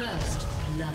First love.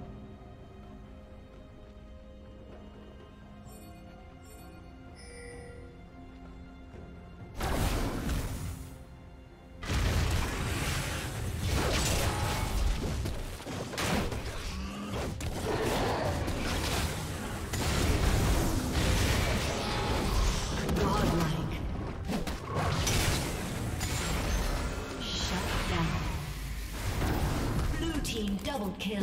Double kill.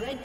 Red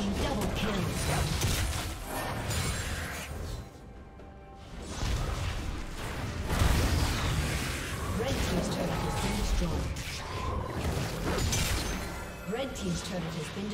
Red Team's turret has been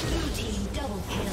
Blue Team double kill.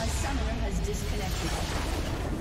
A summoner has disconnected.